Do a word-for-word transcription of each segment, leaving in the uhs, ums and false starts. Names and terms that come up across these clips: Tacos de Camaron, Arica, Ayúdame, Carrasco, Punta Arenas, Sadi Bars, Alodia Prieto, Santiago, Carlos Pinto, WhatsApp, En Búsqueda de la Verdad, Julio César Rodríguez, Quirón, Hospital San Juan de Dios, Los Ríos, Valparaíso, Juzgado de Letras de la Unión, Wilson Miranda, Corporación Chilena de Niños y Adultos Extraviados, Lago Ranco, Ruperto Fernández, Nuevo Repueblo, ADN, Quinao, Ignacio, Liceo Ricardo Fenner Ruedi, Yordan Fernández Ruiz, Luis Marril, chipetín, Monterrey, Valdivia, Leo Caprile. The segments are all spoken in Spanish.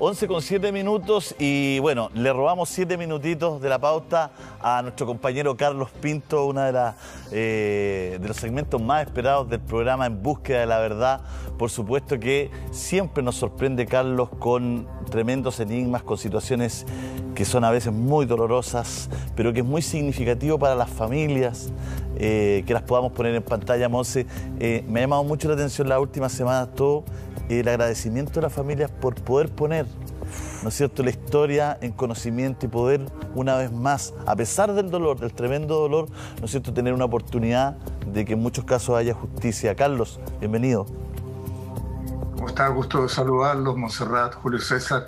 once con siete minutos y bueno, le robamos siete minutitos de la pauta a nuestro compañero Carlos Pinto, una de las eh, de los segmentos más esperados del programa En Búsqueda de la Verdad. Por supuesto que siempre nos sorprende Carlos con tremendos enigmas, con situaciones que son a veces muy dolorosas, pero que es muy significativo para las familias, eh, que las podamos poner en pantalla, Monse. Eh, me ha llamado mucho la atención las últimas semanas todo el agradecimiento de las familias por poder poner, ¿no es cierto?, la historia en conocimiento y poder, una vez más, a pesar del dolor, del tremendo dolor, ¿no es cierto?, tener una oportunidad de que en muchos casos haya justicia. Carlos, bienvenido. ¿Cómo está? Gusto de saludarlos, Montserrat, Julio César.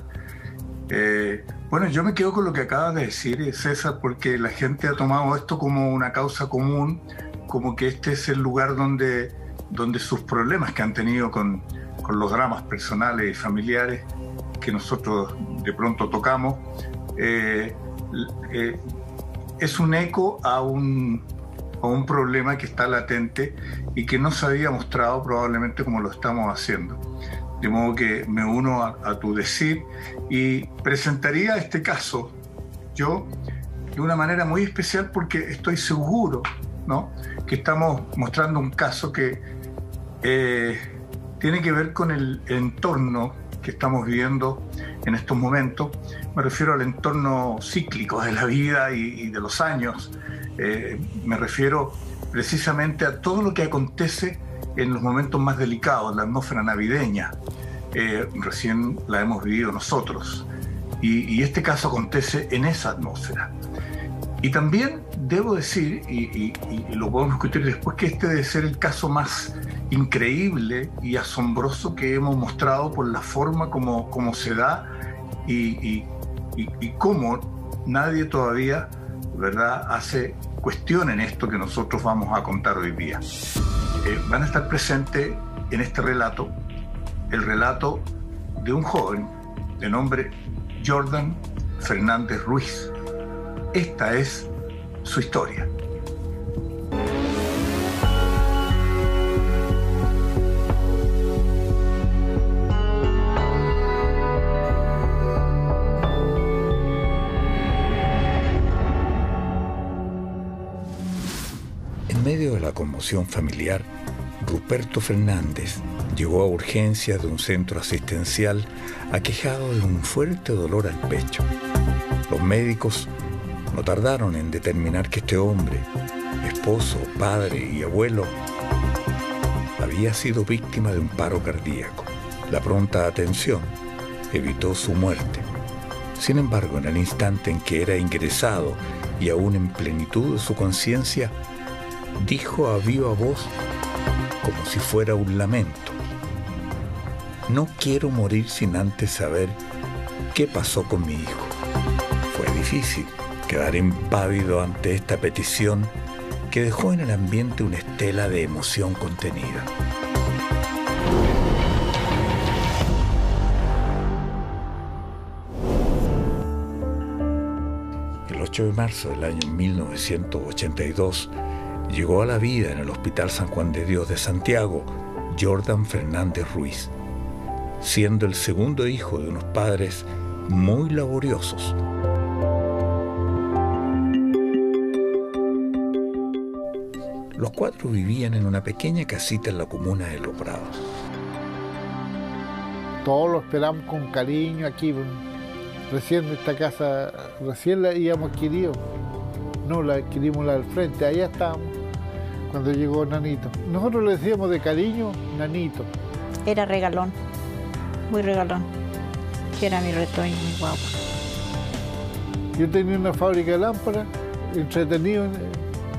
Eh, bueno, yo me quedo con lo que acabas de decir, César, porque la gente ha tomado esto como una causa común, como que este es el lugar donde, donde sus problemas que han tenido con... con los dramas personales y familiares que nosotros de pronto tocamos, eh, eh, es un eco a un, a un problema que está latente y que no se había mostrado probablemente como lo estamos haciendo. De modo que me uno a, a tu decir y presentaría este caso yo de una manera muy especial, porque estoy seguro, ¿no?, que estamos mostrando un caso que... Eh, tiene que ver con el entorno que estamos viviendo en estos momentos. Me refiero al entorno cíclico de la vida y, y de los años. Eh, me refiero precisamente a todo lo que acontece en los momentos más delicados, la atmósfera navideña. Eh, recién la hemos vivido nosotros. Y, y este caso acontece en esa atmósfera. Y también debo decir, y, y, y lo podemos discutir después, que este debe ser el caso más increíble y asombroso que hemos mostrado por la forma como, como se da y, y, y, y cómo nadie todavía, ¿verdad?, hace cuestión en esto que nosotros vamos a contar hoy día. Eh, van a estar presentes en este relato, el relato de un joven de nombre Yordan Fernández Ruiz. Esta es su historia. En medio de la conmoción familiar, Ruperto Fernández llegó a urgencias de un centro asistencial aquejado de un fuerte dolor al pecho. Los médicos no tardaron en determinar que este hombre, esposo, padre y abuelo, había sido víctima de un paro cardíaco. La pronta atención evitó su muerte. Sin embargo, en el instante en que era ingresado y aún en plenitud de su conciencia, dijo a viva voz, como si fuera un lamento: "No quiero morir sin antes saber qué pasó con mi hijo". Fue difícil quedar impávido ante esta petición que dejó en el ambiente una estela de emoción contenida. El ocho de marzo del año mil novecientos ochenta y dos llegó a la vida en el Hospital San Juan de Dios de Santiago Yordan Fernández Ruiz, siendo el segundo hijo de unos padres muy laboriosos. Los cuatro vivían en una pequeña casita en la comuna de Los Prados. Todos lo esperamos con cariño aquí. Recién esta casa, recién la habíamos adquirido. No, la adquirimos la del frente, allá estábamos cuando llegó Nanito. Nosotros le decíamos de cariño, Nanito. Era regalón, muy regalón. Que era mi retoño, mi guagua. Yo tenía una fábrica de lámparas, entretenido en,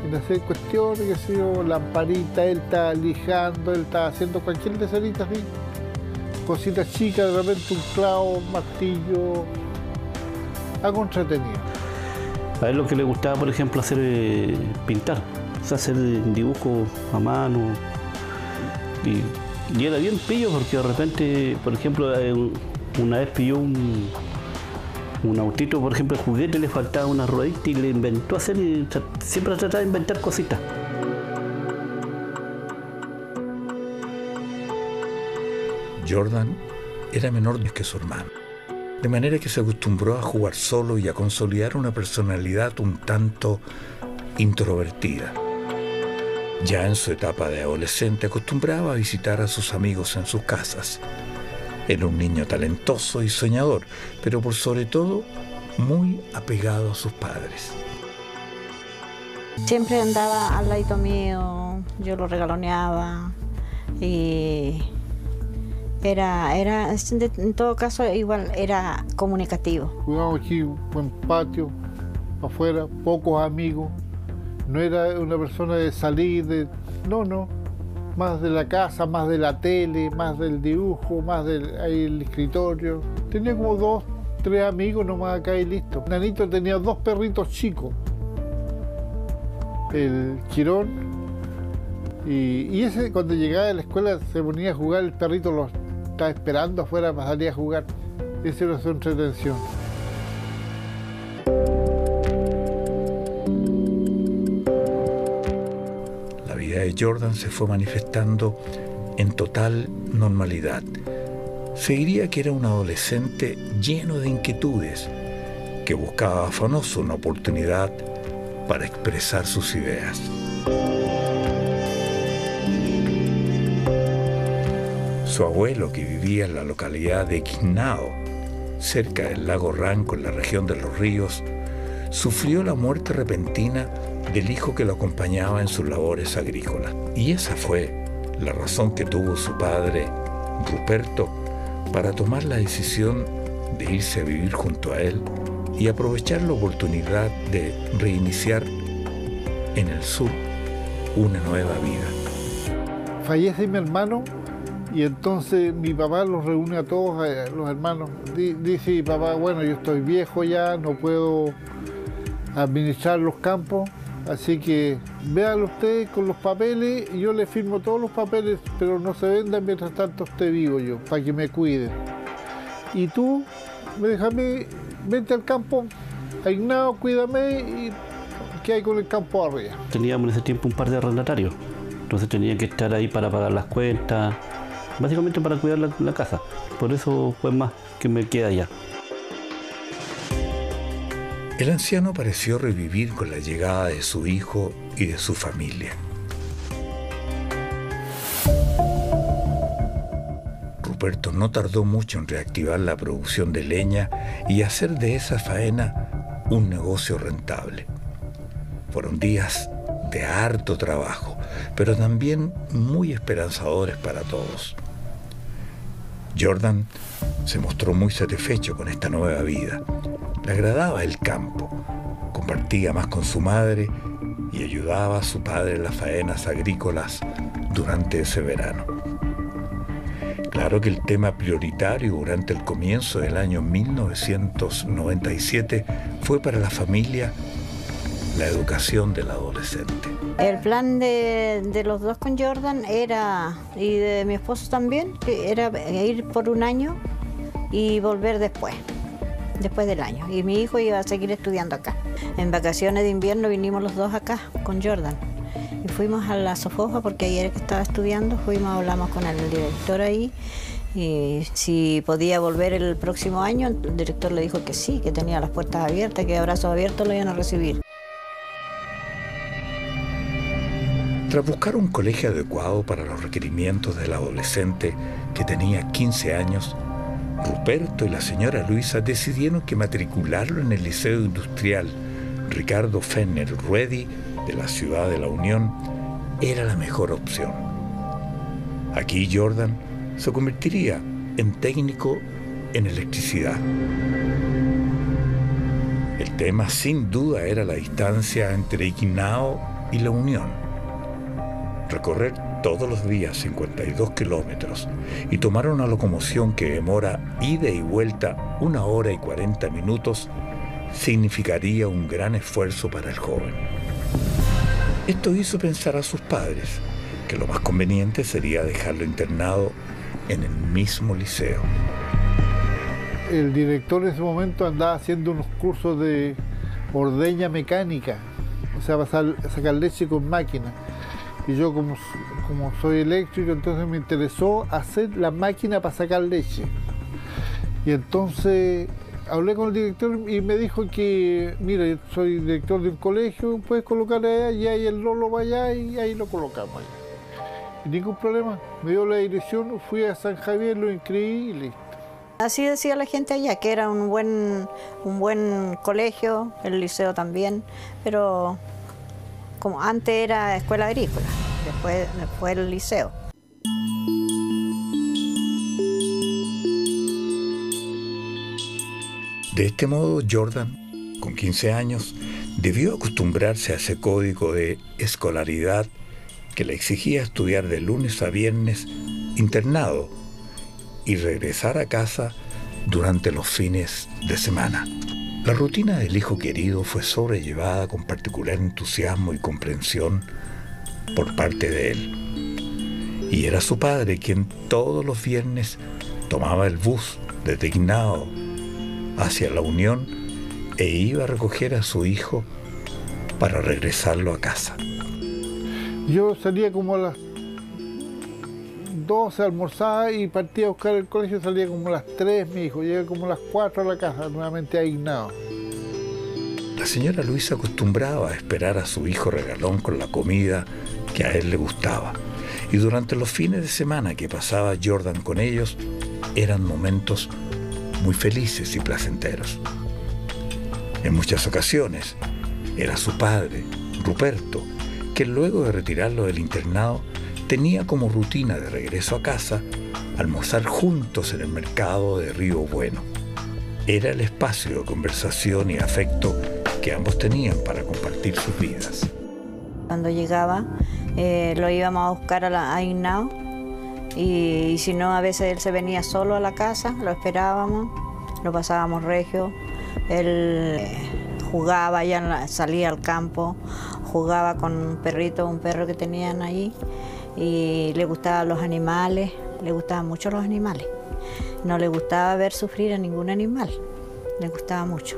en hacer cuestiones, que sé yo, lamparita, él está lijando, él está haciendo cualquier deserita así, cositas chicas, de repente un clavo, un martillo, algo entretenido. A él lo que le gustaba, por ejemplo, hacer eh, pintar, o sea, hacer dibujos a mano, y, y era bien pillo, porque de repente, por ejemplo, una vez pilló un... un autito, por ejemplo, el juguete, le faltaba una ruedita y le inventó hacer, y siempre trataba de inventar cositas. Yordan era menor que su hermano, de manera que se acostumbró a jugar solo y a consolidar una personalidad un tanto introvertida. Ya en su etapa de adolescente acostumbraba a visitar a sus amigos en sus casas. Era un niño talentoso y soñador, pero por sobre todo muy apegado a sus padres. Siempre andaba al lado mío, yo lo regaloneaba y era, era en todo caso igual era comunicativo. Jugábamos aquí, buen patio, afuera, pocos amigos. No era una persona de salir, de... no, no, más de la casa, más de la tele, más del dibujo, más del ahí el escritorio. Tenía como dos, tres amigos nomás acá y listo. Nanito tenía dos perritos chicos, el Quirón, y, y ese cuando llegaba de la escuela se ponía a jugar, el perrito lo estaba esperando afuera para salir a jugar. Esa era su entretención. Yordan se fue manifestando en total normalidad. Se diría que era un adolescente lleno de inquietudes, que buscaba afanoso una oportunidad para expresar sus ideas. Su abuelo, que vivía en la localidad de Quinao, cerca del lago Ranco, en la región de Los Ríos, sufrió la muerte repentina del hijo que lo acompañaba en sus labores agrícolas. Y esa fue la razón que tuvo su padre, Ruperto, para tomar la decisión de irse a vivir junto a él y aprovechar la oportunidad de reiniciar en el sur una nueva vida. Fallece mi hermano y entonces mi papá los reúne a todos, a los hermanos. Dice mi papá, bueno, yo estoy viejo ya, no puedo administrar los campos. Así que véanlo ustedes con los papeles, yo le firmo todos los papeles, pero no se vendan mientras tanto esté vivo yo, para que me cuide. Y tú, déjame, vente al campo, aignado, cuídame, y ¿qué hay con el campo arriba? Teníamos en ese tiempo un par de arrendatarios, entonces tenían que estar ahí para pagar las cuentas, básicamente para cuidar la, la casa, por eso fue más que me quedé allá. El anciano pareció revivir con la llegada de su hijo y de su familia. Ruperto no tardó mucho en reactivar la producción de leña y hacer de esa faena un negocio rentable. Fueron días de harto trabajo, pero también muy esperanzadores para todos. Yordan se mostró muy satisfecho con esta nueva vida. Le agradaba el campo, compartía más con su madre y ayudaba a su padre en las faenas agrícolas durante ese verano. Claro que el tema prioritario durante el comienzo del año mil novecientos noventa y siete fue para la familia la educación del adolescente. El plan de, de los dos con Yordan era, y de mi esposo también, era ir por un año y volver después. después del año, y mi hijo iba a seguir estudiando acá. En vacaciones de invierno vinimos los dos acá con Yordan y fuimos a la Sofoja porque ayer que estaba estudiando, fuimos, hablamos con el director ahí y si podía volver el próximo año. El director le dijo que sí, que tenía las puertas abiertas, que a brazos abiertos lo iban a recibir. Tras buscar un colegio adecuado para los requerimientos del adolescente que tenía quince años, Ruperto y la señora Luisa decidieron que matricularlo en el Liceo Industrial Ricardo Fenner Ruedi de la ciudad de la Unión era la mejor opción. Aquí Yordan se convertiría en técnico en electricidad. El tema sin duda era la distancia entre Iquinao y la Unión. Recorrer todos los días cincuenta y dos kilómetros y tomar una locomoción que demora ida y vuelta una hora y cuarenta minutos significaría un gran esfuerzo para el joven. Esto hizo pensar a sus padres que lo más conveniente sería dejarlo internado en el mismo liceo. El director en ese momento andaba haciendo unos cursos de ordeña mecánica, o sea, sacar leche con máquina. Y yo como, como soy eléctrico, entonces me interesó hacer la máquina para sacar leche. Y entonces hablé con el director y me dijo que, mira, yo soy director de un colegio, puedes colocar allá, y ahí el Lolo va allá y ahí lo colocamos allá. Ningún problema. Me dio la dirección, fui a San Javier, lo inscribí y listo. Así decía la gente allá, que era un buen, un buen colegio, el liceo también, pero como antes era escuela agrícola, después, después el liceo. De este modo, Yordan, con quince años, debió acostumbrarse a ese código de escolaridad que le exigía estudiar de lunes a viernes internado y regresar a casa durante los fines de semana. La rutina del hijo querido fue sobrellevada con particular entusiasmo y comprensión por parte de él. Y era su padre quien todos los viernes tomaba el bus desde Quinao hacia la Unión e iba a recoger a su hijo para regresarlo a casa. Yo salía como a las doce, almorzaba y partía a buscar el colegio, salía como a las tres, mi hijo, llega como a las cuatro a la casa, nuevamente a Ignao. La señora Luisa acostumbraba a esperar a su hijo regalón con la comida que a él le gustaba, y durante los fines de semana que pasaba Yordan con ellos, eran momentos muy felices y placenteros. En muchas ocasiones era su padre, Ruperto, que luego de retirarlo del internado tenía como rutina de regreso a casa almorzar juntos en el mercado de Río Bueno. Era el espacio de conversación y afecto que ambos tenían para compartir sus vidas. Cuando llegaba eh, lo íbamos a buscar a, la, a Ignao. Y, y si no, a veces él se venía solo a la casa, lo esperábamos, lo pasábamos regio. Él eh, jugaba, ya en la, salía al campo, jugaba con un perrito, un perro que tenían ahí, y le gustaban los animales, le gustaban mucho los animales. No le gustaba ver sufrir a ningún animal, le gustaba mucho.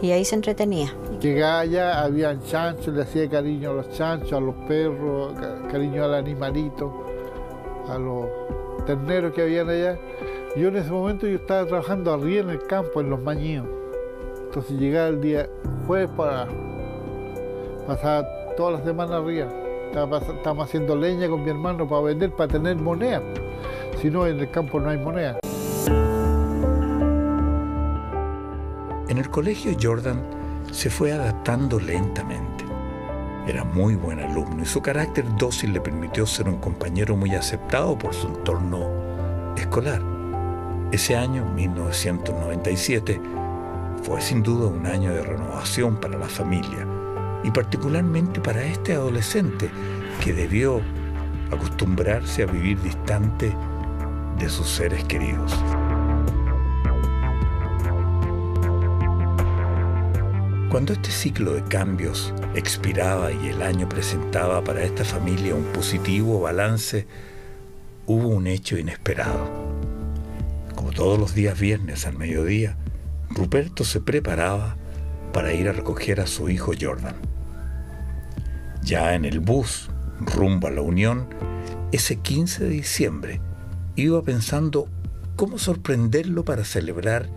Y ahí se entretenía. Llegaba allá, había chanchos, le hacía cariño a los chanchos, a los perros, cariño al animalito, a los terneros que habían allá. Yo en ese momento yo estaba trabajando arriba en el campo, en los mañíos. Entonces llegaba el día jueves para pasar todas las semanas arriba. Estábamos haciendo leña con mi hermano para vender, para tener moneda. Si no, en el campo no hay moneda. En el colegio Yordan se fue adaptando lentamente. Era muy buen alumno y su carácter dócil le permitió ser un compañero muy aceptado por su entorno escolar. Ese año, mil novecientos noventa y siete, fue sin duda un año de renovación para la familia y particularmente para este adolescente que debió acostumbrarse a vivir distante de sus seres queridos. Cuando este ciclo de cambios expiraba y el año presentaba para esta familia un positivo balance, hubo un hecho inesperado. Como todos los días viernes al mediodía, Ruperto se preparaba para ir a recoger a su hijo Yordan. Ya en el bus, rumbo a la Unión, ese quince de diciembre, iba pensando cómo sorprenderlo para celebrar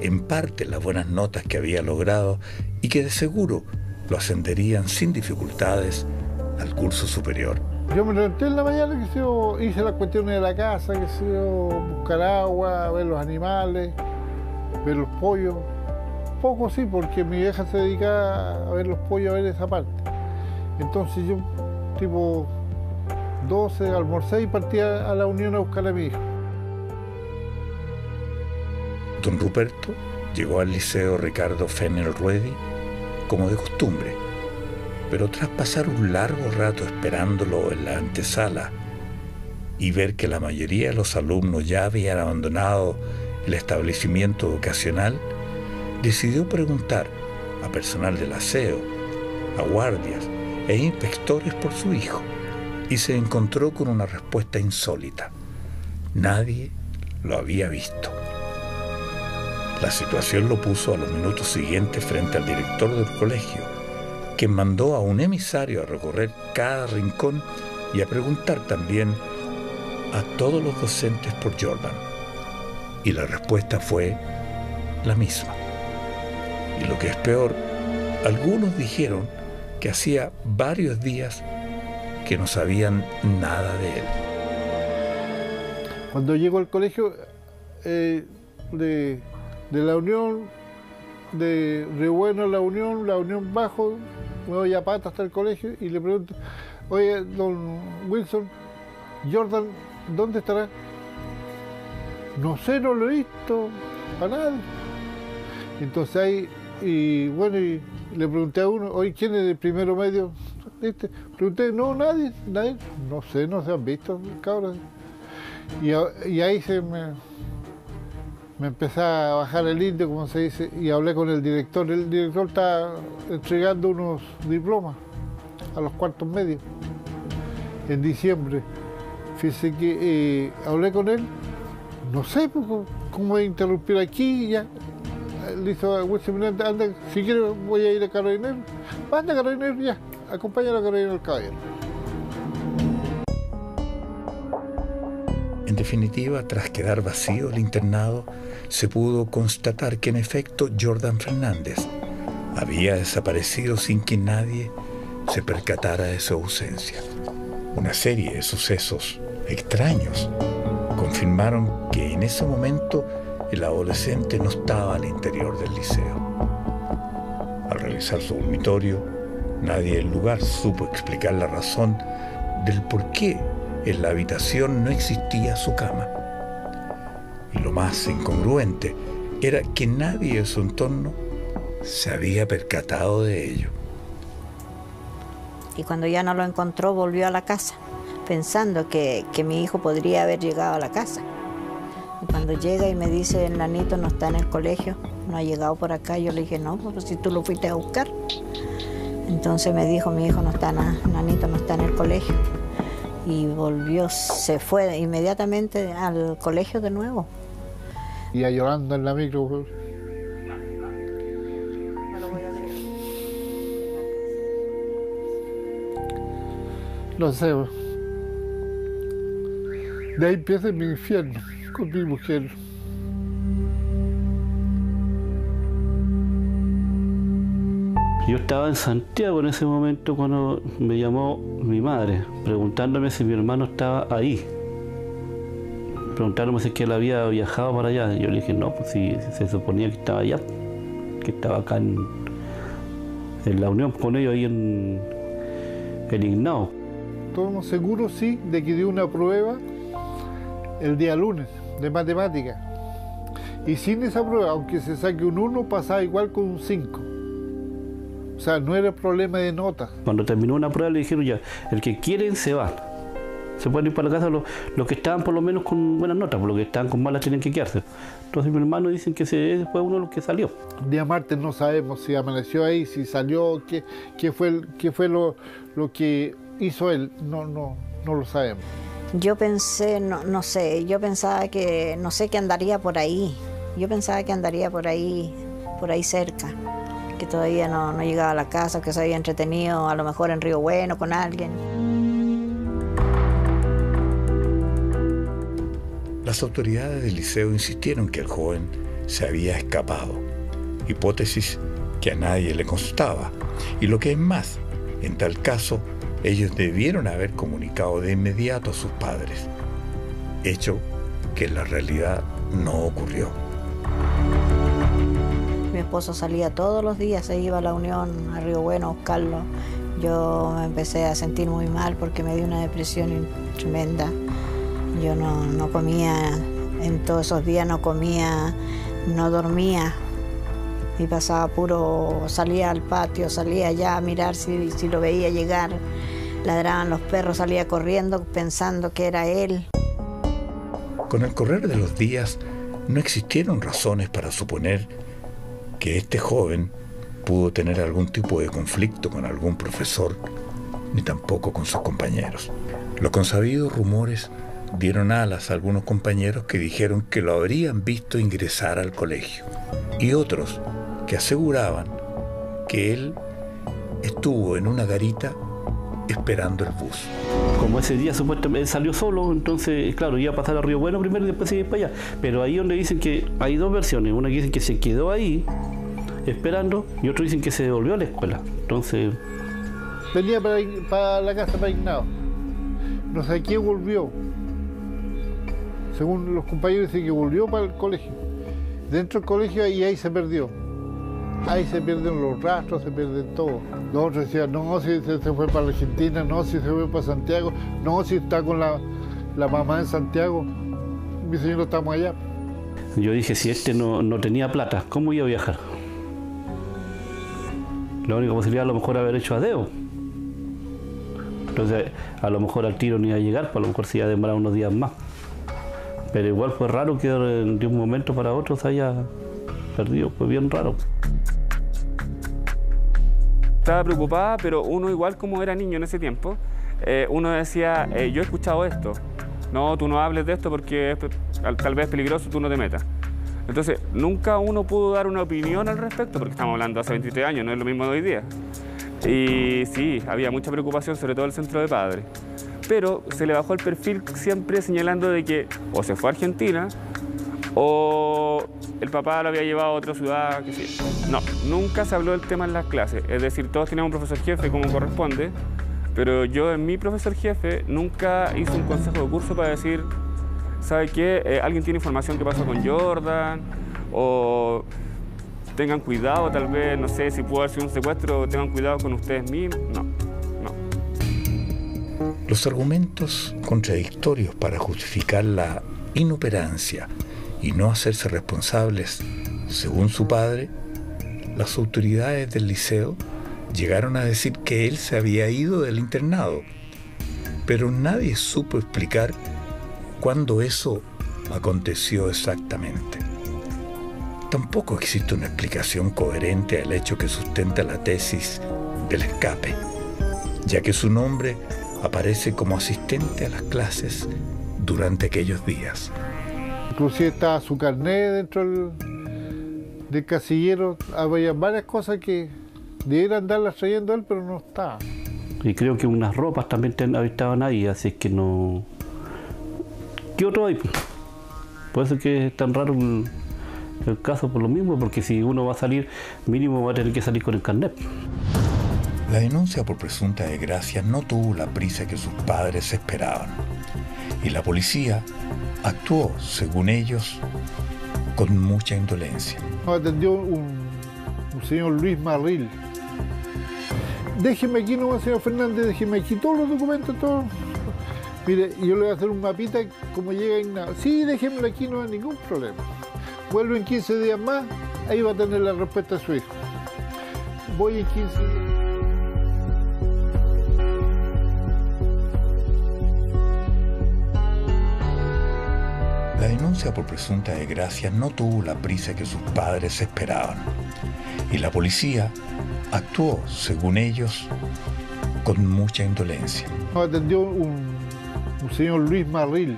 en parte las buenas notas que había logrado y que de seguro lo ascenderían sin dificultades al curso superior. Yo me levanté en la mañana, que yo hice las cuestiones de la casa, que yo buscar agua, ver los animales, ver los pollos. Poco sí, porque mi vieja se dedicaba a ver los pollos, a ver esa parte. Entonces yo, tipo doce, almorcé y partí a la Unión a buscar a mi hijo. Don Ruperto llegó al Liceo Ricardo Fenner Ruedi como de costumbre, pero tras pasar un largo rato esperándolo en la antesala y ver que la mayoría de los alumnos ya habían abandonado el establecimiento educacional, decidió preguntar a personal del aseo, a guardias e inspectores por su hijo y se encontró con una respuesta insólita. Nadie lo había visto. La situación lo puso a los minutos siguientes frente al director del colegio, quien mandó a un emisario a recorrer cada rincón y a preguntar también a todos los docentes por Yordan. y la respuesta fue la misma. Y lo que es peor, algunos dijeron que hacía varios días que no sabían nada de él. Cuando llego al colegio eh, de, de la Unión, de Río Bueno a la Unión, la Unión bajo, me voy a pata hasta el colegio y le pregunto, oye, don Wilson, Yordan, ¿dónde estará? No sé, no lo he visto, para nada. Entonces ahí, y bueno, y le pregunté a uno, oye, ¿quién es el primero medio? ¿Viste? Pregunté, no, nadie, nadie, no sé, no se han visto, cabros. Y, y ahí se me, me empezó a bajar el indio, como se dice, y hablé con el director. El director está entregando unos diplomas a los cuartos medios en diciembre. Fíjese que eh, hablé con él, no sé cómo interrumpir aquí, ya. Le hizo a Wilson Miranda, anda, si quiero voy a ir a Carabinero. Anda, Carabinero, ya, acompáñalo a Carabinero al caballero. En definitiva, tras quedar vacío el internado, se pudo constatar que en efecto Yordan Fernández había desaparecido sin que nadie se percatara de su ausencia. Una serie de sucesos extraños confirmaron que en ese momento el adolescente no estaba al interior del liceo. Al realizar su dormitorio, nadie del lugar supo explicar la razón del por qué en la habitación no existía su cama. Y lo más incongruente era que nadie de su entorno se había percatado de ello. Y cuando ya no lo encontró, volvió a la casa, pensando que, que mi hijo podría haber llegado a la casa. Y cuando llega y me dice, el nanito no está en el colegio, no ha llegado por acá, yo le dije, no, pero si tú lo fuiste a buscar. Entonces me dijo, mi hijo no está, nanito no está en el colegio. Y volvió, se fue inmediatamente al colegio de nuevo. Y a llorando en la micro. No sé. De ahí empieza mi infierno con mi mujer. Yo estaba en Santiago en ese momento cuando me llamó mi madre, preguntándome si mi hermano estaba ahí. Preguntándome si él había viajado para allá. Yo le dije, no, pues si, si se suponía que estaba allá, que estaba acá en, en la Unión con ellos, ahí en el Quinao. Estamos seguros, sí, de que dio una prueba el día lunes de matemáticas. Y sin esa prueba, aunque se saque un uno, pasaba igual con un cinco. O sea, no era problema de notas. Cuando terminó una prueba le dijeron ya, el que quieren se va. Se pueden ir para la casa los, los que estaban por lo menos con buenas notas, por los que estaban con malas tienen que quedarse. Entonces mi hermano dicen que se, fue uno de los que salió. El día martes no sabemos si amaneció ahí, si salió, qué, qué fue, qué fue lo, lo que hizo él. No, no, no lo sabemos. Yo pensé, no, no sé, yo pensaba que, no sé, que andaría por ahí. Yo pensaba que andaría por ahí, por ahí cerca. Que todavía no, no llegaba a la casa, que se había entretenido a lo mejor en Río Bueno con alguien. Las autoridades del liceo insistieron que el joven se había escapado, hipótesis que a nadie le constaba. Y lo que es más, en tal caso, ellos debieron haber comunicado de inmediato a sus padres, hecho que en la realidad no ocurrió. Mi esposo salía todos los días, se iba a la Unión, a Río Bueno, a buscarlo. Yo me empecé a sentir muy mal porque me dio una depresión tremenda. Yo no, no comía, en todos esos días no comía, no dormía. Y pasaba puro, salía al patio, salía allá a mirar si, si lo veía llegar. Ladraban los perros, salía corriendo pensando que era él. Con el correr de los días no existieron razones para suponer que este joven pudo tener algún tipo de conflicto con algún profesor, ni tampoco con sus compañeros. Los consabidos rumores dieron alas a algunos compañeros que dijeron que lo habrían visto ingresar al colegio, y otros que aseguraban que él estuvo en una garita esperando el bus. Como ese día supuestamente salió solo, entonces, claro, iba a pasar a Río Bueno primero y después iba para allá. Pero ahí donde dicen que hay dos versiones, una que dice que se quedó ahí esperando y otro dicen que se devolvió a la escuela. Entonces... venía para, para la casa para Quinao. No sé qué volvió. Según los compañeros dicen que volvió para el colegio. Dentro del colegio y ahí se perdió. Ahí se pierden los rastros, se pierden todo. Los otros decían, no, si se fue para Argentina, no, si se fue para Santiago, no, si está con la, la mamá en Santiago. Mi señor, estamos allá. Yo dije, si este no, no tenía plata, ¿cómo iba a viajar? La única posibilidad a lo mejor haber hecho adeo. Entonces, a lo mejor al tiro no iba a llegar, pues a lo mejor se iba a demorar unos días más. Pero igual fue raro que de un momento para otro se haya perdido, fue bien raro. Estaba preocupada, pero uno igual como era niño en ese tiempo, eh, uno decía, eh, yo he escuchado esto, no, tú no hables de esto porque es, tal vez es peligroso, tú no te metas. Entonces, nunca uno pudo dar una opinión al respecto, porque estamos hablando hace veintitrés años, no es lo mismo de hoy día. Y sí, había mucha preocupación, sobre todo en el centro de padres. Pero se le bajó el perfil siempre señalando de que o se fue a Argentina o el papá lo había llevado a otra ciudad, que sí. No, nunca se habló del tema en las clases. Es decir, todos teníamos un profesor jefe como corresponde, pero yo en mi profesor jefe nunca hice un consejo de curso para decir, ¿sabe qué? Eh, alguien tiene información que pasó con Yordan, o tengan cuidado, tal vez, no sé, si pudo haber sido un secuestro, tengan cuidado con ustedes mismos. No. Los argumentos contradictorios para justificar la inoperancia y no hacerse responsables, según su padre, las autoridades del liceo llegaron a decir que él se había ido del internado, pero nadie supo explicar cuándo eso aconteció exactamente. Tampoco existe una explicación coherente al hecho que sustenta la tesis del escape, ya que su nombre aparece como asistente a las clases durante aquellos días. Inclusive estaba su carnet dentro del, del casillero. Había varias cosas que debiera andarlas trayendo él, pero no estaba. Y creo que unas ropas también ten, estaban ahí, así que no... ¿Qué otro hay? Por eso es que es tan raro el, el caso por lo mismo, porque si uno va a salir, mínimo va a tener que salir con el carnet. La denuncia por presunta desgracia no tuvo la prisa que sus padres esperaban y la policía actuó, según ellos, con mucha indolencia. Nos atendió un, un señor Luis Marril. Déjeme aquí nomás, señor Fernández, déjeme aquí todos los documentos, todos. Mire, yo le voy a hacer un mapita como llega Ignacio. Sí, déjemelo aquí, no hay ningún problema. Vuelvo en quince días más, ahí va a tener la respuesta de su hijo. Voy en quince días. La denuncia por presunta desgracia no tuvo la prisa que sus padres esperaban y la policía actuó, según ellos, con mucha indolencia. Nos atendió un, un señor Luis Marril.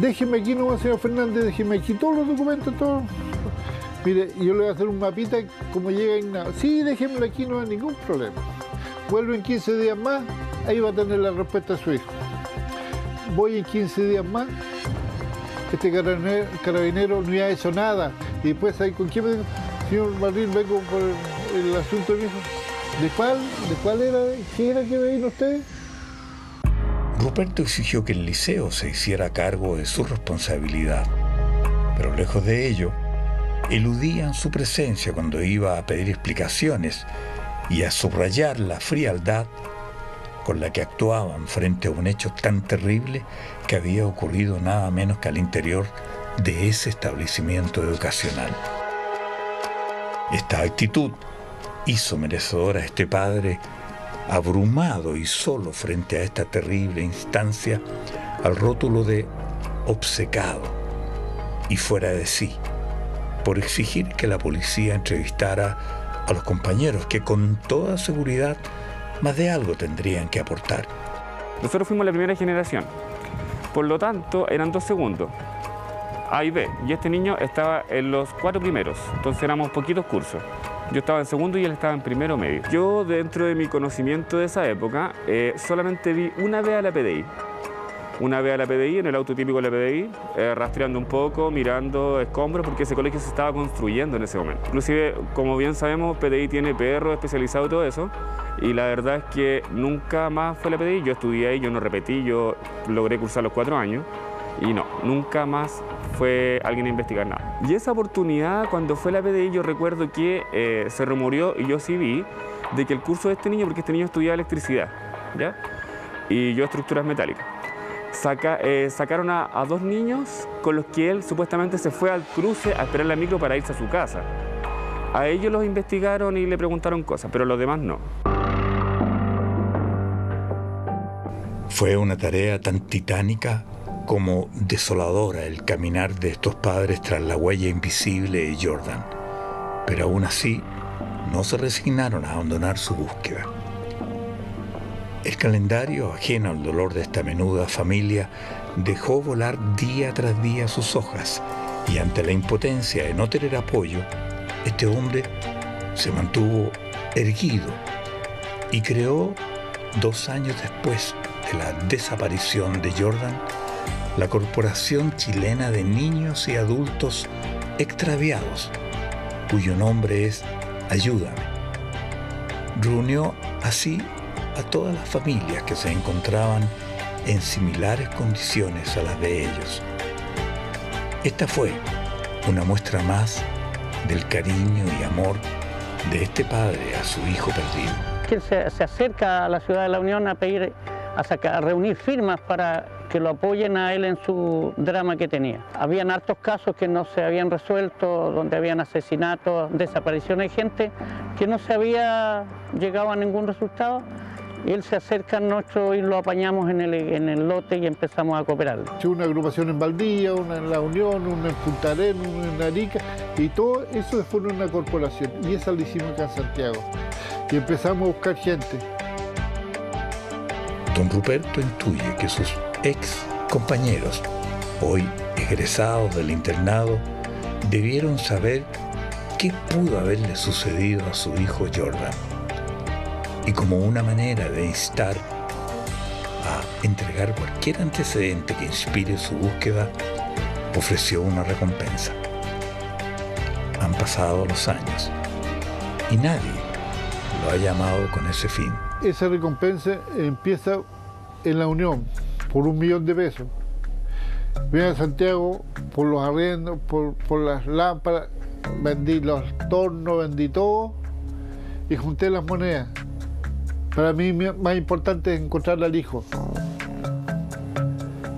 Déjeme aquí nomás, señor Fernández, déjeme aquí todos los documentos, todos. Mire, yo le voy a hacer un mapita como llega Ignacio. Sí, déjemelo aquí, no hay ningún problema. Vuelvo en quince días más, ahí va a tener la respuesta de su hijo. Voy en quince días más. Este carabinero, carabinero no ha hecho nada. Y después ahí con quién me dijo, señor Marril, vengo por el, el asunto de mi hijo. ¿De cuál? ¿De cuál era? ¿Qué era que veían ustedes? Ruperto exigió que el liceo se hiciera cargo de su responsabilidad. Pero lejos de ello, eludían su presencia cuando iba a pedir explicaciones y a subrayar la frialdad con la que actuaban frente a un hecho tan terrible que había ocurrido nada menos que al interior de ese establecimiento educacional. Esta actitud hizo merecedor a este padre, abrumado y solo frente a esta terrible instancia, al rótulo de obcecado y fuera de sí, por exigir que la policía entrevistara a los compañeros que con toda seguridad más de algo tendrían que aportar. Nosotros fuimos la primera generación, por lo tanto eran dos segundos, A y B, y este niño estaba en los cuatro primeros, entonces éramos poquitos cursos. Yo estaba en segundo y él estaba en primero medio. Yo, dentro de mi conocimiento de esa época, eh, solamente vi una vez a la P D I. Una vez a la P D I, en el auto típico de la P D I, eh, rastreando un poco, mirando escombros, porque ese colegio se estaba construyendo en ese momento. Inclusive, como bien sabemos, P D I tiene perros especializados y todo eso, y la verdad es que nunca más fue la P D I. Yo estudié ahí, yo no repetí, yo logré cursar los cuatro años, y no, nunca más fue alguien a investigar nada. Y esa oportunidad, cuando fue la P D I, yo recuerdo que eh, se rumoreó, y yo sí vi, de que el curso de este niño, porque este niño estudiaba electricidad, ¿ya? Y yo estructuras metálicas. Saca, eh, sacaron a, a dos niños con los que él supuestamente se fue al cruce a esperar la micro para irse a su casa. A ellos los investigaron y le preguntaron cosas, pero los demás no. Fue una tarea tan titánica como desoladora el caminar de estos padres tras la huella invisible de Yordan. Pero aún así, no se resignaron a abandonar su búsqueda. El calendario, ajeno al dolor de esta menuda familia, dejó volar día tras día sus hojas, y ante la impotencia de no tener apoyo, este hombre se mantuvo erguido y creó, dos años después de la desaparición de Yordan, la Corporación Chilena de Niños y Adultos Extraviados, cuyo nombre es Ayúdame. Reunió así a todas las familias que se encontraban en similares condiciones a las de ellos. Esta fue una muestra más del cariño y amor de este padre a su hijo perdido. Quien se, se acerca a la ciudad de la Unión a pedir, a, sacar, a reunir firmas para que lo apoyen a él en su drama que tenía. Habían hartos casos que no se habían resuelto, donde habían asesinatos, desapariciones de gente, que no se había llegado a ningún resultado. Él se acerca a nosotros y lo apañamos en el, en el lote y empezamos a cooperarlo. Una agrupación en Valdivia, una en La Unión, una en Punta Arenas, una en Arica, y todo eso fue una corporación, y esa lo hicimos acá en Santiago. Y empezamos a buscar gente. Don Ruperto intuye que sus ex compañeros, hoy egresados del internado, debieron saber qué pudo haberle sucedido a su hijo Yordan. Y como una manera de instar a entregar cualquier antecedente que inspire su búsqueda, ofreció una recompensa. Han pasado los años y nadie lo ha llamado con ese fin. Esa recompensa empieza en La Unión por un millón de pesos. Viene a Santiago por los arrendos, por, por las lámparas, vendí los tornos, vendí todo y junté las monedas. Para mí más importante es encontrarle al hijo.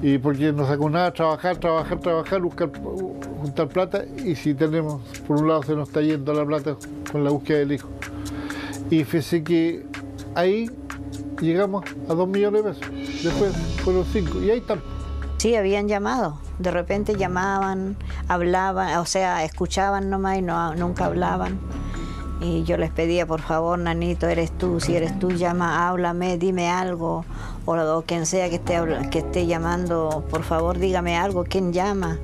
Y porque no sacó nada, trabajar, trabajar, trabajar, buscar, juntar plata, y si tenemos, por un lado se nos está yendo la plata con la búsqueda del hijo. Y fíjese que ahí llegamos a dos millones de pesos, después fueron cinco, y ahí están. Sí, habían llamado, de repente llamaban, hablaban, o sea, escuchaban nomás y no, nunca hablaban. Y yo les pedía, por favor, Nanito, eres tú, si eres tú, llama, háblame, dime algo. O, o quien sea que esté, que esté llamando, por favor, dígame algo, ¿quién llama?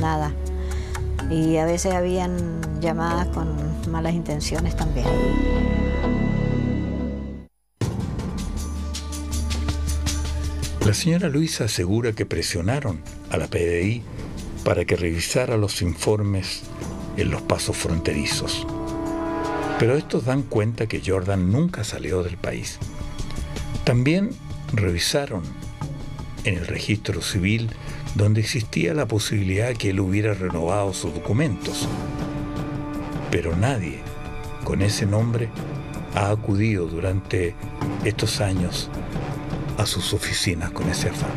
Nada. Y a veces habían llamadas con malas intenciones también. La señora Luisa asegura que presionaron a la P D I para que revisara los informes en los pasos fronterizos. Pero estos dan cuenta que Yordan nunca salió del país. También revisaron en el registro civil, donde existía la posibilidad que él hubiera renovado sus documentos. Pero nadie con ese nombre ha acudido durante estos años a sus oficinas con ese afán.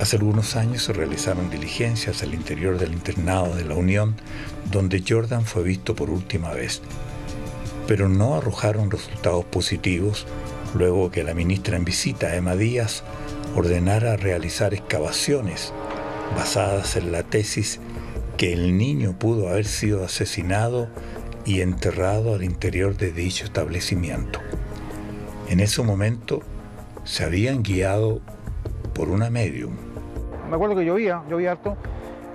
Hace algunos años se realizaron diligencias al interior del internado de La Unión, donde Yordan fue visto por última vez, pero no arrojaron resultados positivos luego que la ministra en visita, Emma Díaz, ordenara realizar excavaciones basadas en la tesis que el niño pudo haber sido asesinado y enterrado al interior de dicho establecimiento. En ese momento se habían guiado por una médium. Me acuerdo que llovía, llovía harto,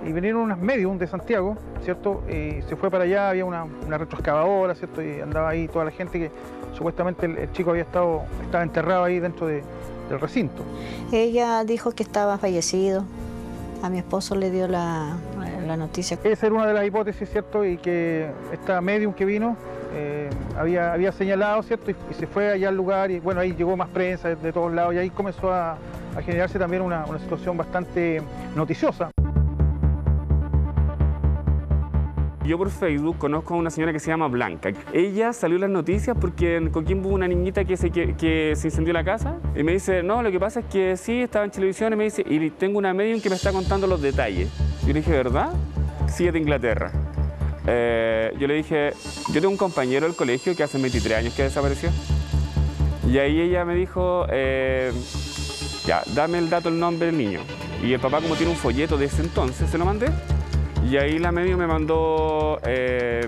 y vinieron unas medium de Santiago, ¿cierto? Eh, se fue para allá, había una, una retroexcavadora, ¿cierto? Y andaba ahí toda la gente que supuestamente el, el chico había estado, estaba enterrado ahí dentro de, del recinto. Ella dijo que estaba fallecido, a mi esposo le dio la, la noticia. Esa era una de las hipótesis, ¿cierto? Y que esta medium que vino eh, había, había señalado, ¿cierto? Y, y se fue allá al lugar y bueno, ahí llegó más prensa de, de todos lados y ahí comenzó a, a generarse también una, una situación bastante noticiosa. Yo por Facebook conozco a una señora que se llama Blanca. Ella salió en las noticias porque en Coquimbo hubo una niñita que se, que, que se incendió la casa. Y me dice, no, lo que pasa es que sí, estaba en televisión. Y me dice, y tengo una medium que me está contando los detalles. Yo le dije, ¿verdad? Sí, es de Inglaterra. Eh, yo le dije, yo tengo un compañero del colegio que hace veintitrés años que desapareció. Y ahí ella me dijo, eh, ya, dame el dato, el nombre del niño. Y el papá, como tiene un folleto de ese entonces, se lo mandé. Y ahí la medio me mandó eh,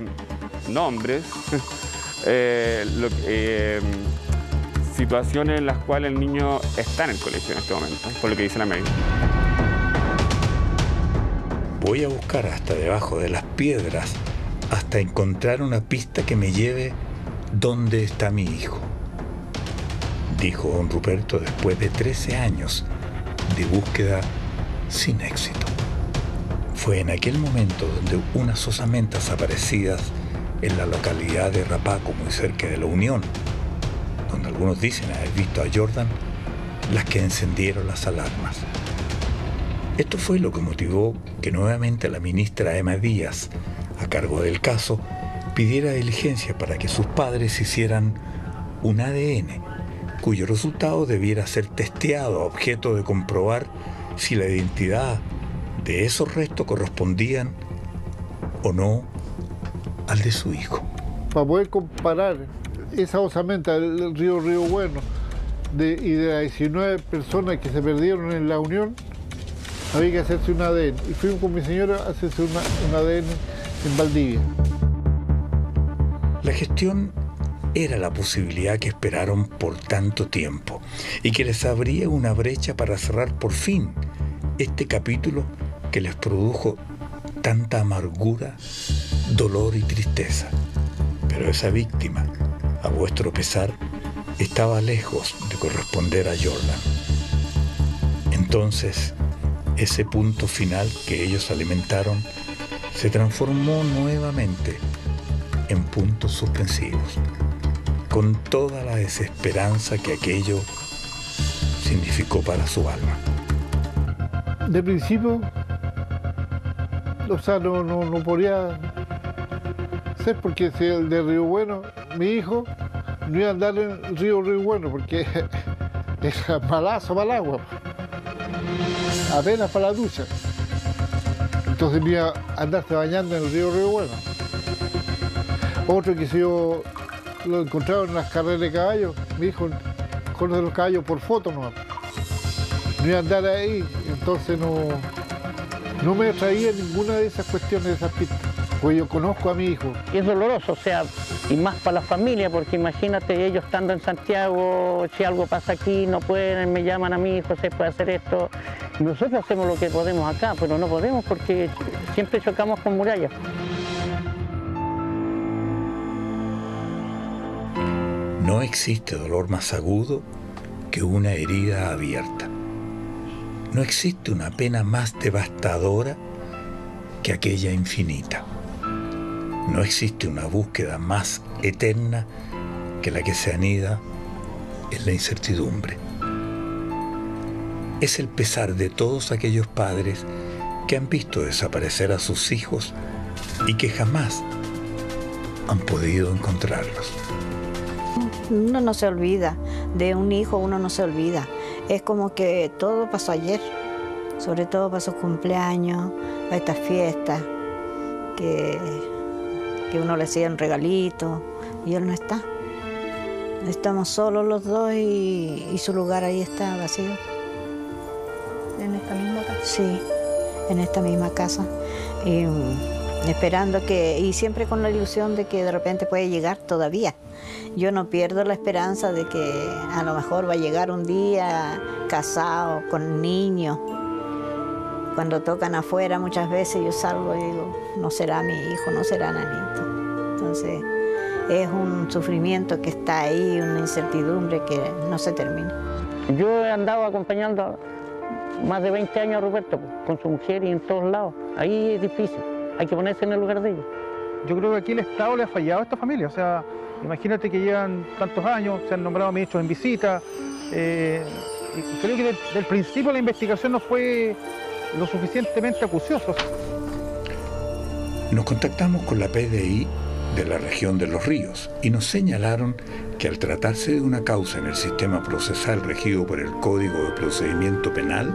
nombres, eh, lo, eh, situaciones en las cuales el niño está en el colegio en este momento, por lo que dice la medio. Voy a buscar hasta debajo de las piedras, hasta encontrar una pista que me lleve dónde está mi hijo, dijo don Ruperto después de trece años de búsqueda sin éxito. Fue en aquel momento donde unas osamentas aparecidas en la localidad de Rapaco, muy cerca de la Unión, donde algunos dicen haber visto a Yordan, las que encendieron las alarmas. Esto fue lo que motivó que nuevamente la ministra Emma Díaz, a cargo del caso, pidiera diligencia para que sus padres hicieran un A D N, cuyo resultado debiera ser testeado a objeto de comprobar si la identidad de esos restos correspondían o no al de su hijo. Para poder comparar esa osamenta del río Río Bueno de, y de las diecinueve personas que se perdieron en la Unión, había que hacerse un A D N. Y fuimos con mi señora a hacerse una, un A D N en Valdivia. La gestión era la posibilidad que esperaron por tanto tiempo y que les abría una brecha para cerrar por fin este capítulo que les produjo tanta amargura, dolor y tristeza. Pero esa víctima, a vuestro pesar, estaba lejos de corresponder a Yordan. Entonces, ese punto final que ellos alimentaron se transformó nuevamente en puntos suspensivos, con toda la desesperanza que aquello significó para su alma. De principio, o sea, no, no, no podía ser porque si el de Río Bueno, mi hijo, no iba a andar en el río Río Bueno porque era malazo para el agua, apenas para la ducha. Entonces me iba a andarse bañando en el río Río Bueno. Otro que se yo lo encontraron en las carreras de caballos, mi hijo conoce los caballos por foto nomás. No iba a andar ahí, entonces no. No me atraía ninguna de esas cuestiones, de esas pistas, porque yo conozco a mi hijo. Y es doloroso, o sea, y más para la familia, porque imagínate ellos estando en Santiago, si algo pasa aquí, no pueden, me llaman a mi hijo, se puede hacer esto. Nosotros hacemos lo que podemos acá, pero no podemos porque siempre chocamos con murallas. No existe dolor más agudo que una herida abierta. No existe una pena más devastadora que aquella infinita. No existe una búsqueda más eterna que la que se anida en la incertidumbre. Es el pesar de todos aquellos padres que han visto desaparecer a sus hijos y que jamás han podido encontrarlos. Uno no se olvida, de un hijo uno no se olvida. Es como que todo pasó ayer, sobre todo para sus cumpleaños, para estas fiestas, que, que uno le hacía un regalito y él no está. Estamos solos los dos y, y su lugar ahí está vacío. ¿En esta misma casa? Sí, en esta misma casa. Y, esperando que, y siempre con la ilusión de que de repente puede llegar todavía. Yo no pierdo la esperanza de que a lo mejor va a llegar un día casado, con niños, Cuando tocan afuera muchas veces yo salgo y digo, no será mi hijo, no será Nanito. Entonces es un sufrimiento que está ahí, una incertidumbre que no se termina. Yo he andado acompañando más de veinte años a Ruperto, con su mujer y en todos lados. Ahí es difícil, hay que ponerse en el lugar de ellos. Yo creo que aquí el Estado le ha fallado a esta familia, o sea, imagínate que llevan tantos años, se han nombrado ministros en visita. Eh, y creo que desde el principio la investigación no fue lo suficientemente acuciosa. Nos contactamos con la P D I de la región de Los Ríos y nos señalaron que al tratarse de una causa en el sistema procesal regido por el Código de Procedimiento Penal,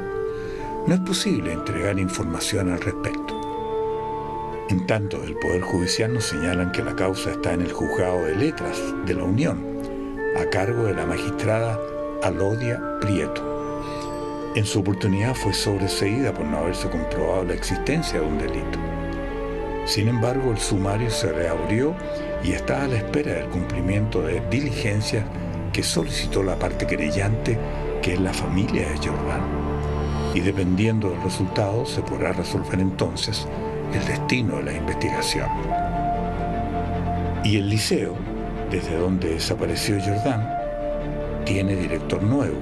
no es posible entregar información al respecto. En tanto, del Poder Judicial nos señalan que la causa está en el Juzgado de Letras de la Unión, a cargo de la magistrada Alodia Prieto. En su oportunidad fue sobreseída por no haberse comprobado la existencia de un delito. Sin embargo, el sumario se reabrió y está a la espera del cumplimiento de diligencias que solicitó la parte querellante, que es la familia de Yordan. Y dependiendo del resultado, se podrá resolver entonces el destino de la investigación. Y el liceo, desde donde desapareció Yordan, tiene director nuevo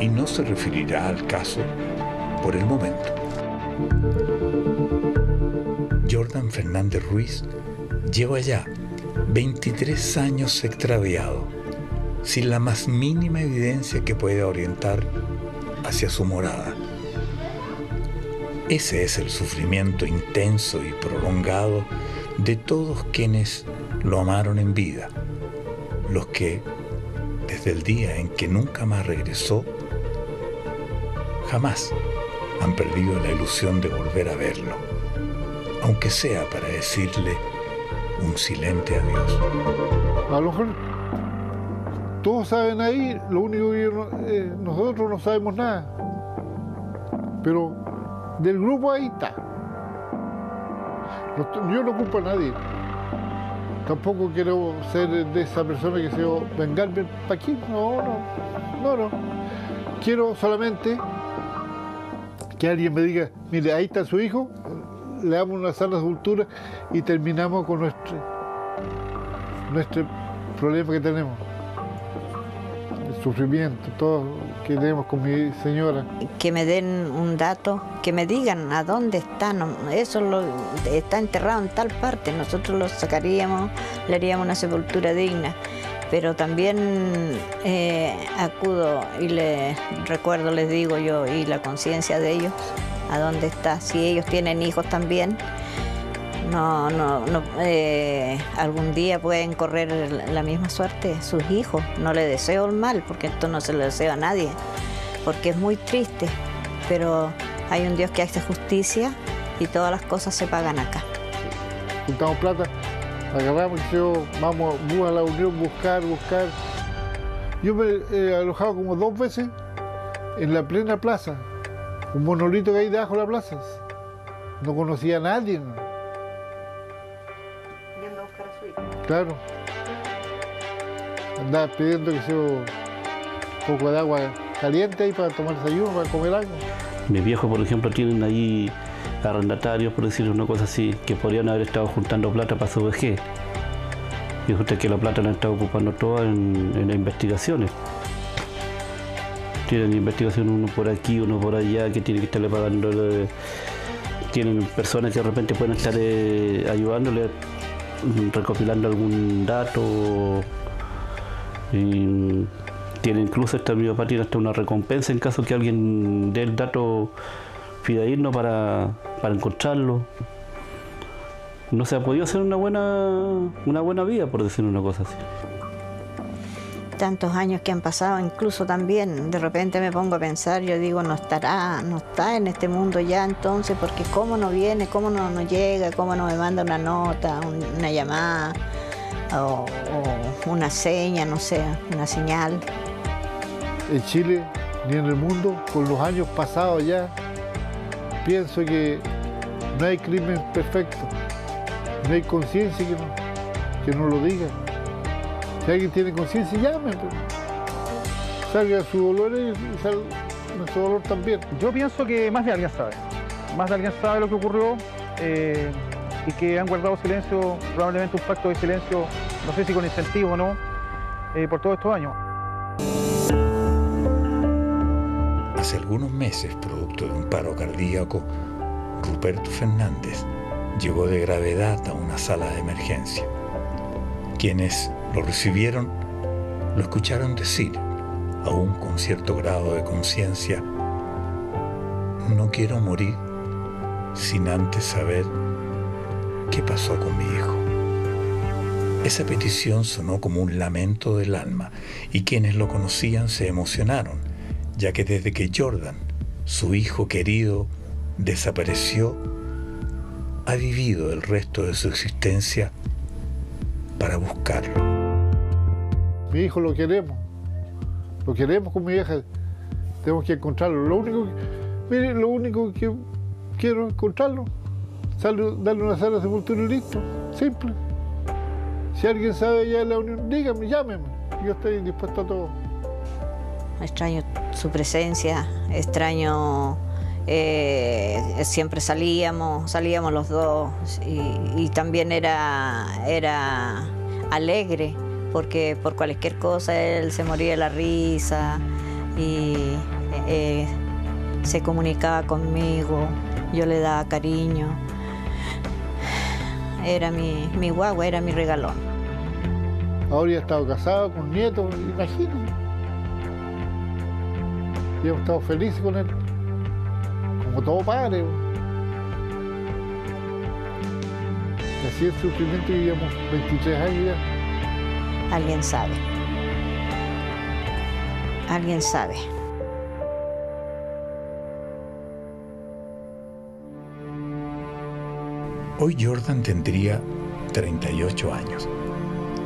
y no se referirá al caso por el momento. Yordan Fernández Ruiz lleva ya veintitrés años extraviado, sin la más mínima evidencia que pueda orientar hacia su morada. Ese es el sufrimiento intenso y prolongado de todos quienes lo amaron en vida, los que, desde el día en que nunca más regresó, jamás han perdido la ilusión de volver a verlo, aunque sea para decirle un silente adiós. A lo mejor todos saben ahí, lo único que yo, eh, nosotros no sabemos nada, pero del grupo ahí está. Yo no culpo a nadie. Tampoco quiero ser de esa persona que se va a vengarme para aquí. No, no, no, no. Quiero solamente que alguien me diga, mire, ahí está su hijo, le damos una sana sepultura y terminamos con nuestro, nuestro problema que tenemos. El sufrimiento, todo que tenemos con mi señora. Que me den un dato, que me digan a dónde está, eso lo, está enterrado en tal parte, nosotros lo sacaríamos, le haríamos una sepultura digna. Pero también eh, acudo y les recuerdo, les digo yo, y la conciencia de ellos, a dónde está. Si ellos tienen hijos también, no, no, no, eh, algún día pueden correr la misma suerte sus hijos. No les deseo el mal, porque esto no se lo deseo a nadie, porque es muy triste, pero hay un Dios que hace justicia y todas las cosas se pagan acá. Juntamos plata, agarramos y yo, vamos a la Unión, buscar, buscar. Yo me he eh, alojado como dos veces en la plena plaza, un monolito que hay debajo de la plaza. No conocía a nadie. ¿No? Y anda a buscar a su hijo. Claro. Andaba pidiendo que sea un poco de agua caliente ahí para tomar desayuno, para comer algo. Mis viejos, por ejemplo, tienen ahí arrendatarios, por decir una cosa así, que podrían haber estado juntando plata para su vejez. Y es usted que la plata la han estado ocupando toda en, en investigaciones. Tienen investigación uno por aquí, uno por allá, que tiene que estarle pagando. Eh, tienen personas que de repente pueden estar eh, ayudándole, recopilando algún dato. Y tiene incluso esta mi papá tiene hasta una recompensa en caso que alguien dé el dato fidedigno para, para encontrarlo. No se ha podido hacer una buena, una buena vida, por decir una cosa así. Tantos años que han pasado, incluso también de repente me pongo a pensar, yo digo, no estará, no está en este mundo ya entonces, porque cómo no viene, cómo no, no llega, cómo no me manda una nota, un, una llamada o, o una seña, no sé, una señal. En Chile ni en el mundo, con los años pasados ya, pienso que no hay crimen perfecto, no hay conciencia que no, que no lo diga. Si alguien tiene conciencia, llame, salga su dolor y salga nuestro dolor también. Yo pienso que más de alguien sabe. más de alguien sabe lo que ocurrió eh, y que han guardado silencio, probablemente un pacto de silencio, no sé si con incentivo o no, eh, por todos estos años. Hace algunos meses, producto de un paro cardíaco, Ruperto Fernández llegó de gravedad a una sala de emergencia. Quienes lo recibieron lo escucharon decir, aún con cierto grado de conciencia: no quiero morir sin antes saber qué pasó con mi hijo. Esa petición sonó como un lamento del alma y quienes lo conocían se emocionaron, ya que desde que Yordan, su hijo querido, desapareció, ha vivido el resto de su existencia para buscarlo. Mi hijo lo queremos, lo queremos con mi hija, tenemos que encontrarlo. Lo único que, mire, lo único que quiero es encontrarlo, darle una sala de sepultura y listo, simple. Si alguien sabe allá de la Unión, dígame, llámeme, yo estoy dispuesto a todo. Extraño su presencia, extraño... Eh, siempre salíamos, salíamos los dos y, y también era, era alegre porque por cualquier cosa él se moría de la risa y eh, se comunicaba conmigo, yo le daba cariño. Era mi, mi guagua, era mi regalón. Ahora ya he estado casado con nietos, imagínate. Yo he estado feliz con él. Como todo padre. Y así el sufrimiento vivíamos veintitrés años ya. Alguien sabe. Alguien sabe. Hoy Yordan tendría treinta y ocho años.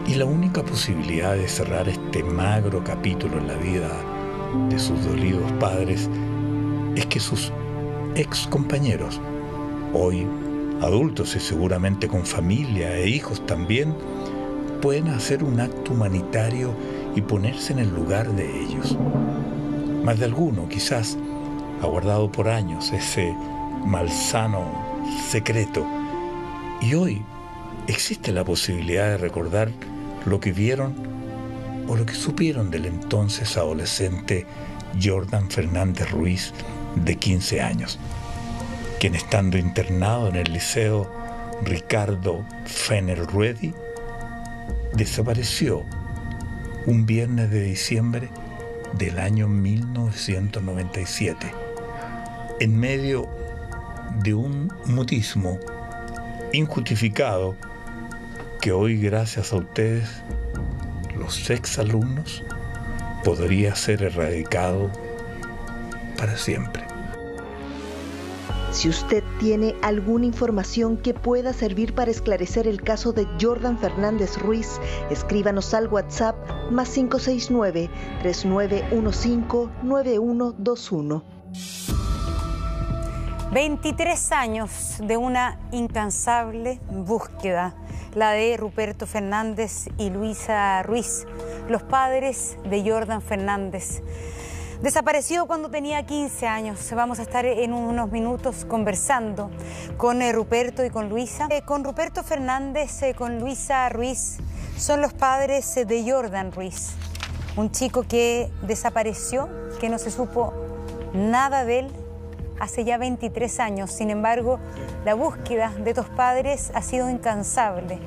Y la única posibilidad de cerrar este magro capítulo en la vida de sus dolidos padres es que sus ex compañeros, hoy adultos y seguramente con familia e hijos también, pueden hacer un acto humanitario y ponerse en el lugar de ellos. Más de alguno, quizás, ha guardado por años ese malsano secreto y hoy existe la posibilidad de recordar lo que vieron o lo que supieron del entonces adolescente Yordan Fernández Ruiz, de quince años, quien estando internado en el Liceo Ricardo Fenner Ruedi, desapareció un viernes de diciembre del año mil novecientos noventa y siete, en medio de un mutismo injustificado que hoy, gracias a ustedes, los exalumnos, podría ser erradicado para siempre. Si usted tiene alguna información que pueda servir para esclarecer el caso de Yordan Fernández Ruiz, escríbanos al WhatsApp más cinco seis nueve, tres nueve uno cinco, nueve uno dos uno. veintitrés años de una incansable búsqueda, la de Ruperto Fernández y Luisa Ruiz, los padres de Yordan Fernández. Desaparecido cuando tenía quince años. Vamos a estar en unos minutos conversando con eh, Ruperto y con Luisa. Eh, con Ruperto Fernández, eh, con Luisa Ruiz, son los padres eh, de Yordan Ruiz, un chico que desapareció, que no se supo nada de él hace ya veintitrés años. Sin embargo, la búsqueda de estos padres ha sido incansable.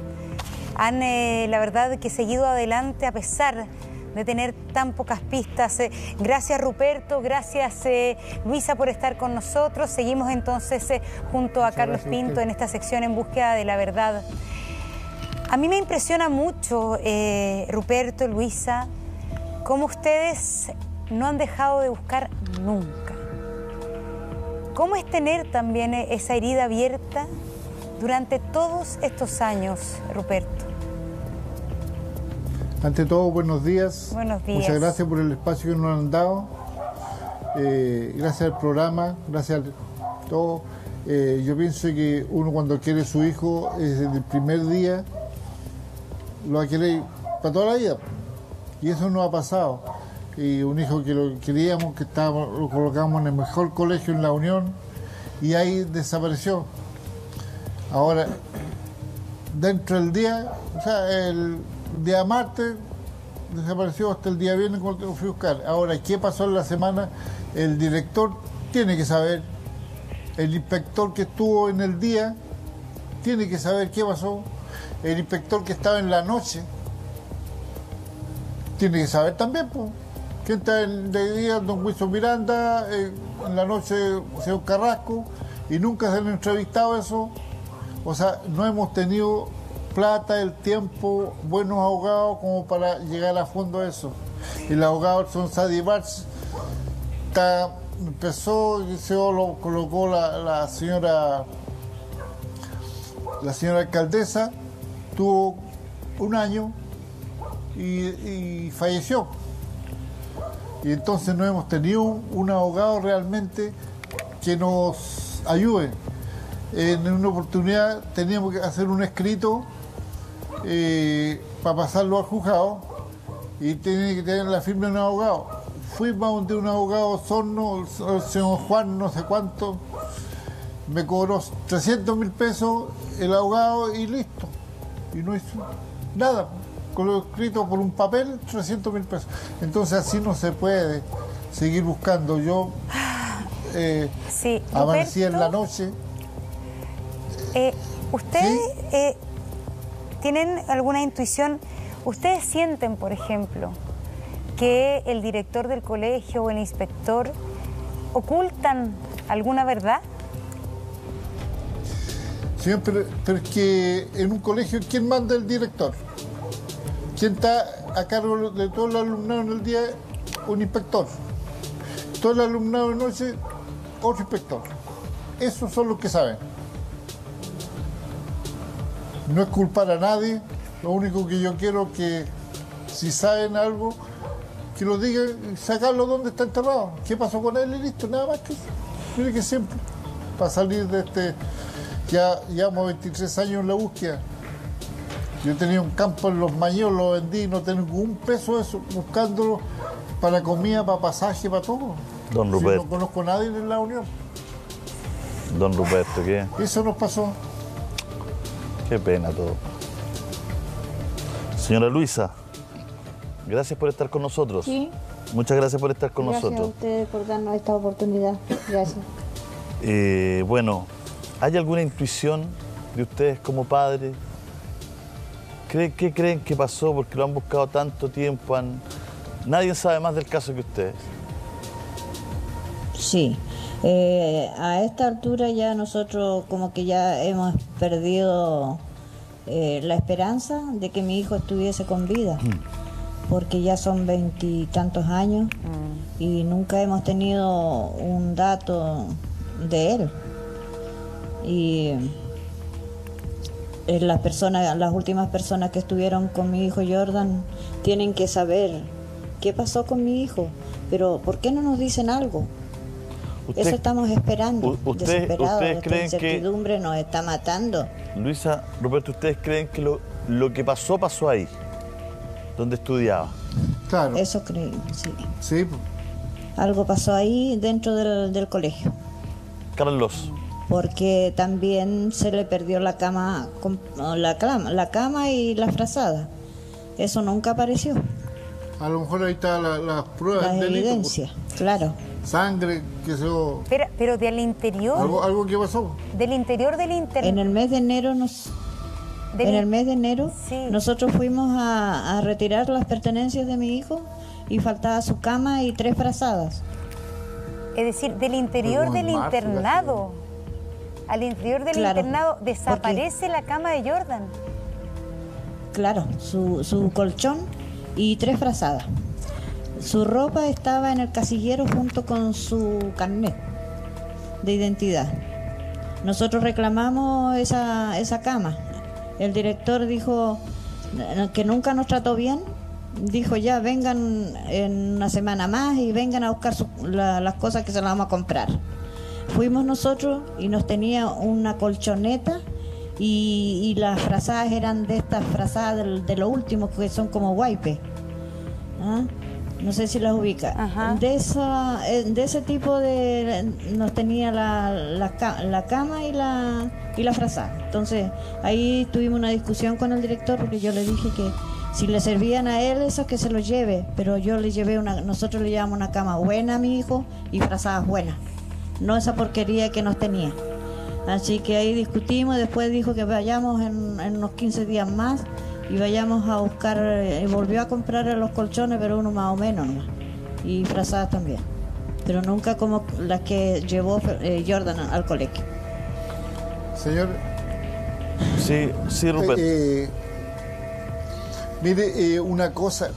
Han, eh, la verdad, que seguido adelante a pesar de tener tan pocas pistas. Eh, gracias Ruperto, gracias eh, Luisa por estar con nosotros. Seguimos entonces eh, junto a Carlos Pinto en esta sección En Búsqueda de la Verdad. A mí me impresiona mucho, eh, Ruperto, Luisa, cómo ustedes no han dejado de buscar nunca. ¿Cómo es tener también eh, esa herida abierta durante todos estos años, Ruperto? Ante todo, buenos días. Buenos días. Muchas gracias por el espacio que nos han dado. Eh, gracias al programa, gracias a todo. Eh, yo pienso que uno cuando quiere a su hijo, desde el primer día, lo va a querer para toda la vida. Y eso nos ha pasado. Y un hijo que lo queríamos, que estábamos, lo colocamos en el mejor colegio en la Unión, y ahí desapareció. Ahora, dentro del día, o sea, el día martes desapareció hasta el día viernes cuando lo fui a buscar. Ahora, ¿qué pasó en la semana? El director tiene que saber, el inspector que estuvo en el día tiene que saber qué pasó, el inspector que estaba en la noche tiene que saber también, pues. ¿Quién está en el día? Don Wilson Miranda, eh, en la noche señor Carrasco, y nunca se han entrevistado eso. O sea, no hemos tenido plata, el tiempo, buenos abogados como para llegar a fondo a eso. Y los abogados son Sadi Bars, está, empezó, se lo colocó la, la señora la señora alcaldesa, tuvo un año y, y falleció. Y entonces no hemos tenido un abogado realmente que nos ayude. En una oportunidad teníamos que hacer un escrito eh, para pasarlo al juzgado y tenía que tener la firma de un abogado. Fuimos de un abogado Sorno, el señor Juan, no sé cuánto, me cobró trescientos mil pesos el abogado y listo. Y no hizo nada. Con lo escrito por un papel, trescientos mil pesos. Entonces así no se puede seguir buscando. Yo eh, sí, amanecí Ruperto, en la noche. Eh, ¿Ustedes ¿Sí? eh, tienen alguna intuición? ¿Ustedes sienten, por ejemplo, que el director del colegio o el inspector ocultan alguna verdad? Señor, pero, pero es que en un colegio, ¿quién manda? El director. ¿Quién está a cargo de todo el alumnado en el día? Un inspector. Todo el alumnado de noche, otro inspector. Esos son los que saben. No es culpar a nadie. Lo único que yo quiero es que, si saben algo, que lo digan, sacarlo donde está enterrado. ¿Qué pasó con él? Y listo, nada más que eso. Mire que siempre, para salir de este... Ya llevamos veintitrés años en la búsqueda. Yo tenía un campo en Los Mayos, lo vendí, no tengo un peso de eso, buscándolo para comida, para pasaje, para todo. Don Ruperto. Si no conozco a nadie en la Unión. Don Ruperto, ¿qué? Eso nos pasó. Qué pena todo. Señora Luisa, gracias por estar con nosotros. Sí. Muchas gracias por estar con gracias nosotros. Gracias a ustedes por darnos esta oportunidad. Gracias. Eh, bueno, ¿hay alguna intuición de ustedes como padres? ¿Qué creen que pasó? Porque lo han buscado tanto tiempo. Han... Nadie sabe más del caso que ustedes. Sí. Eh, a esta altura ya nosotros como que ya hemos perdido eh, la esperanza de que mi hijo estuviese con vida. Mm. Porque ya son veintitantos años mm. y nunca hemos tenido un dato de él. Y... Las personas, las últimas personas que estuvieron con mi hijo Yordan tienen que saber qué pasó con mi hijo, pero ¿por qué no nos dicen algo? Usted, Eso estamos esperando, usted, desesperados, ustedes creen esta incertidumbre que, nos está matando. Luisa, Ruperto, ¿ustedes creen que lo, lo que pasó, pasó ahí, donde estudiaba? Claro. Eso creo, sí. Sí. Algo pasó ahí dentro del, del colegio. Carlos. Porque también se le perdió la cama, la cama, la cama y la frazada. Eso nunca apareció. A lo mejor ahí están las la pruebas. Las evidencias, claro. Sangre, que se... Pero, pero del interior... ¿Algo, algo que pasó? Del interior del internet. En el mes de enero, nos, del... en el mes de enero sí. nosotros fuimos a, a retirar las pertenencias de mi hijo y faltaba su cama y tres frazadas. Es decir, del interior del marzo, internado. Casi. Al interior del claro, internado desaparece la cama de Yordan. Claro, su, su colchón y tres frazadas. Su ropa estaba en el casillero junto con su carnet de identidad. Nosotros reclamamos esa, esa cama. El director dijo que nunca nos trató bien. Dijo ya, vengan en una semana más y vengan a buscar su, la, las cosas que se las vamos a comprar. Fuimos nosotros y nos tenía una colchoneta y, y las frazadas eran de estas frazadas de, de lo último que son como guaype. ¿Ah? no sé si las ubica. Ajá. De esa, de ese tipo de nos tenía la, la, la cama y la y la frazada. Entonces ahí tuvimos una discusión con el director porque yo le dije que si le servían a él esos que se los lleve, pero yo le llevé una, nosotros le llevamos una cama buena a mi hijo y frazadas buenas, no esa porquería que nos tenía. Así que ahí discutimos, después dijo que vayamos en, en unos quince días más y vayamos a buscar, eh, volvió a comprar los colchones, pero uno más o menos, ¿no? Y frazadas también, pero nunca como las que llevó eh, Yordan al colegio. Señor. Sí, sí, Ruperto. Eh, mire, eh, una cosa,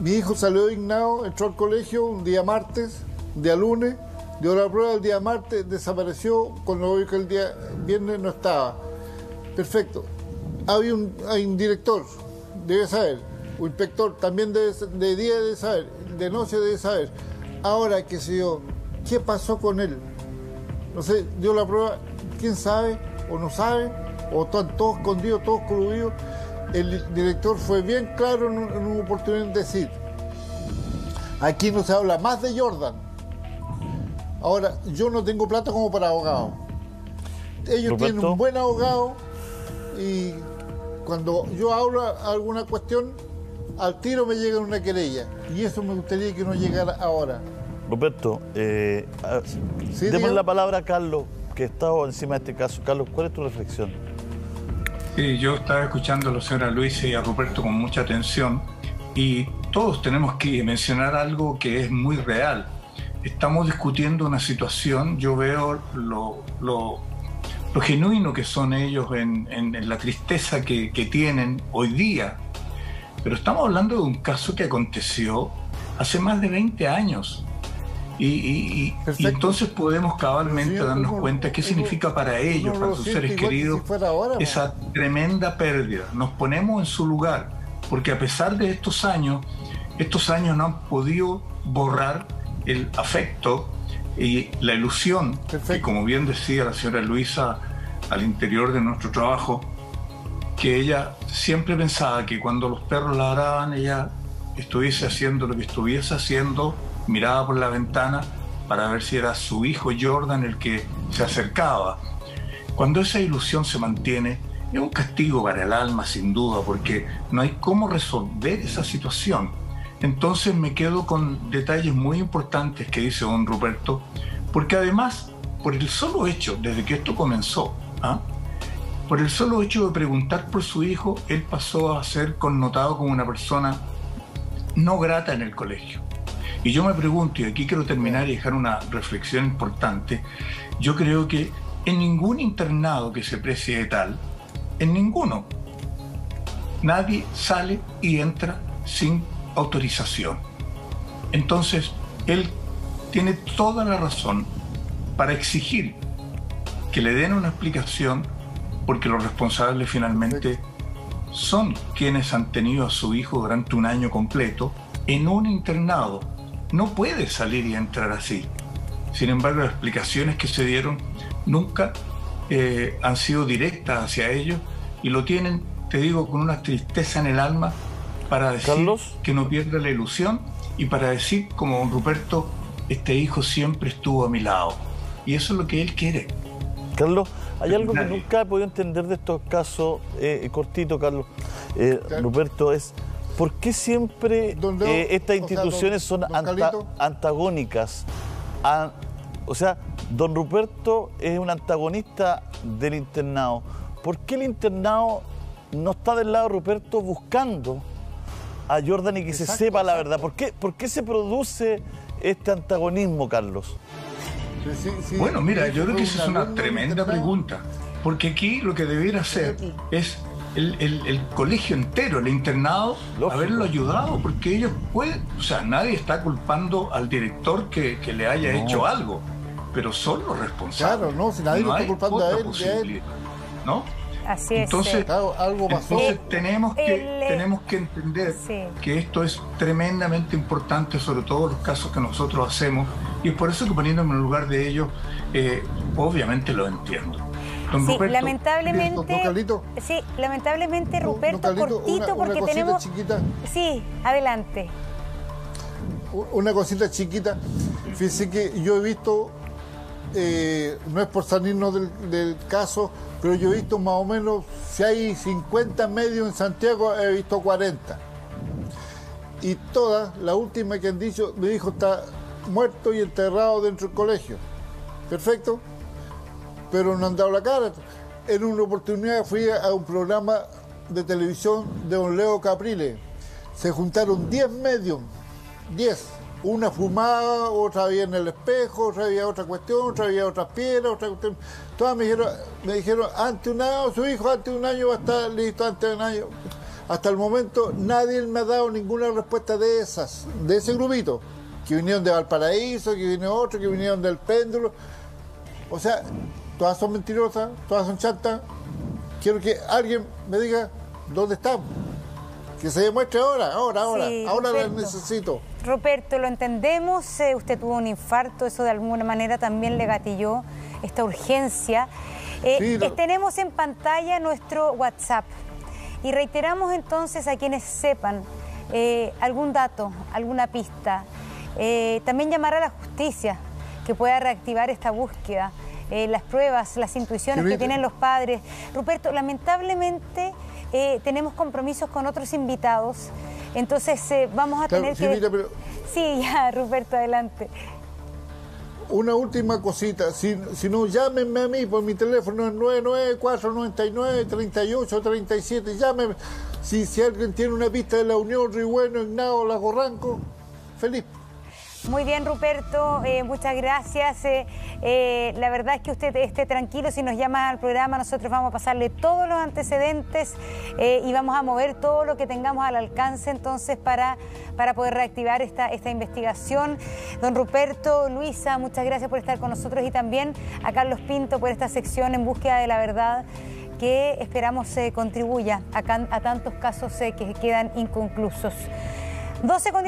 mi hijo salió de Quinao, entró al colegio un día martes, un día lunes, dio la prueba el día martes, desapareció, cuando lo vi que el día viernes no estaba. Perfecto. Hay un, hay un director, debe saber, un inspector, también debe, de día debe saber, de noche debe saber. Ahora, qué sé yo, ¿qué pasó con él? No sé, dio la prueba, quién sabe, o no sabe, o están todos escondidos, todos coludidos. El director fue bien claro en, un, en una oportunidad de decir, aquí no se habla más de Yordan. Ahora, yo no tengo plata como para abogado. Ellos Roberto. Tienen un buen abogado y cuando yo hablo alguna cuestión, al tiro me llega una querella. Y eso me gustaría que no llegara ahora. Roberto, eh, ¿Sí, demos la palabra a Carlos, que está encima de este caso. Carlos, ¿cuál es tu reflexión? Sí, yo estaba escuchando a la señora Luisa y a Roberto con mucha atención y todos tenemos que mencionar algo que es muy real. Estamos discutiendo una situación, yo veo lo, lo, lo genuino que son ellos en, en, en la tristeza que, que tienen hoy día, pero estamos hablando de un caso que aconteció hace más de veinte años y, y, y entonces podemos cabalmente darnos cuenta qué significa para ellos, para sus seres queridos, esa tremenda pérdida. Nos ponemos en su lugar, porque a pesar de estos años, estos años no han podido borrar el afecto y la ilusión. Perfecto. Que, como bien decía la señora Luisa al interior de nuestro trabajo, que ella siempre pensaba que cuando los perros ladraban ella estuviese haciendo lo que estuviese haciendo, miraba por la ventana para ver si era su hijo Yordan el que se acercaba. Cuando esa ilusión se mantiene, es un castigo para el alma sin duda, porque no hay cómo resolver esa situación. Entonces me quedo con detalles muy importantes que dice don Ruperto, porque además, por el solo hecho, desde que esto comenzó, ¿ah? por el solo hecho de preguntar por su hijo, él pasó a ser connotado como una persona no grata en el colegio. Y yo me pregunto, y aquí quiero terminar y dejar una reflexión importante, yo creo que en ningún internado que se precie de tal, en ninguno, nadie sale y entra sin autorización. Entonces, él tiene toda la razón para exigir que le den una explicación, porque los responsables finalmente son quienes han tenido a su hijo durante un año completo en un internado. No puede salir y entrar así. Sin embargo, las explicaciones que se dieron nunca eh, han sido directas hacia ellos y lo tienen, te digo, con una tristeza en el alma, para decir, Carlos, que no pierda la ilusión y para decir, como don Ruperto, este hijo siempre estuvo a mi lado. Y eso es lo que él quiere. Carlos, hay algo que nunca he podido entender de estos casos, eh, cortito, Carlos, eh, Carlos, Ruperto, es ¿por qué siempre Leo, eh, estas instituciones sea, don, son don anta, antagónicas? A, o sea, don Ruperto es un antagonista del internado. ¿Por qué el internado no está del lado de Ruperto buscando a Yordan y que exacto, se sepa la verdad? ¿Por qué, ¿Por qué se produce este antagonismo, Carlos? Sí, sí, bueno, mira, yo creo que esa es una tremenda pregunta, porque aquí lo que debiera hacer es el, el, el colegio entero, el internado, lógico, haberlo ayudado, porque ellos pueden, o sea, nadie está culpando al director que, que le haya no. hecho algo, pero son los responsables. Claro, no, si nadie no lo está culpando a él, a él, ¿no? Así es. Entonces, claro, algo pasó. Entonces tenemos, que, el... tenemos que entender sí. que esto es tremendamente importante, sobre todo los casos que nosotros hacemos, y es por eso que poniéndome en el lugar de ellos, eh, obviamente lo entiendo. Don sí, Ruperto, lamentablemente, ¿no, sí, lamentablemente, Ruperto, no, no, Carlito, cortito una, una porque tenemos... Chiquita. Sí, adelante. una cosita chiquita. Fíjense que yo he visto, eh, no es por salirnos del, del caso, pero yo he visto más o menos, si hay cincuenta medios en Santiago, he visto cuarenta. Y todas, la última que han dicho, mi hijo está muerto y enterrado dentro del colegio. Perfecto, pero no han dado la cara. En una oportunidad fui a un programa de televisión de don Leo Caprile. Se juntaron diez medios, diez. Una fumaba, otra había en el espejo, otra había otra cuestión, otra había otras piedras, otra cuestión. Todas me dijeron, me dijeron, ante un año, su hijo ante un año va a estar listo, ante un año. Hasta el momento nadie me ha dado ninguna respuesta de esas, de ese grupito, que vinieron de Valparaíso, que vinieron otros, que vinieron del péndulo. O sea, todas son mentirosas, todas son chantas. Quiero que alguien me diga dónde están. Que se demuestre ahora, ahora, ahora. Sí, ahora las necesito. Ruperto, lo entendemos. Eh, usted tuvo un infarto, eso de alguna manera también le gatilló esta urgencia. Eh, sí, lo... Tenemos en pantalla nuestro WhatsApp. Y reiteramos entonces a quienes sepan eh, algún dato, alguna pista. Eh, también llamar a la justicia que pueda reactivar esta búsqueda. Eh, las pruebas, las intuiciones que tienen los padres. Ruperto, lamentablemente eh, tenemos compromisos con otros invitados, entonces eh, vamos a claro, tener señorita, que... Pero... Sí, ya, Ruperto, adelante. Una última cosita, si, si no, llámenme a mí, por mi teléfono es nueve nueve cuatro, nueve nueve, tres ocho, tres siete, llámenme. Si, si alguien tiene una pista de la Unión, Río Bueno, Quinao, Lago Ranco, feliz. Muy bien, Ruperto, eh, muchas gracias. Eh, eh, la verdad es que usted esté tranquilo, si nos llama al programa nosotros vamos a pasarle todos los antecedentes eh, y vamos a mover todo lo que tengamos al alcance entonces para, para poder reactivar esta, esta investigación. Don Ruperto, Luisa, muchas gracias por estar con nosotros y también a Carlos Pinto por esta sección En Búsqueda de la Verdad, que esperamos eh, contribuya a, can, a tantos casos eh, que quedan inconclusos. doce con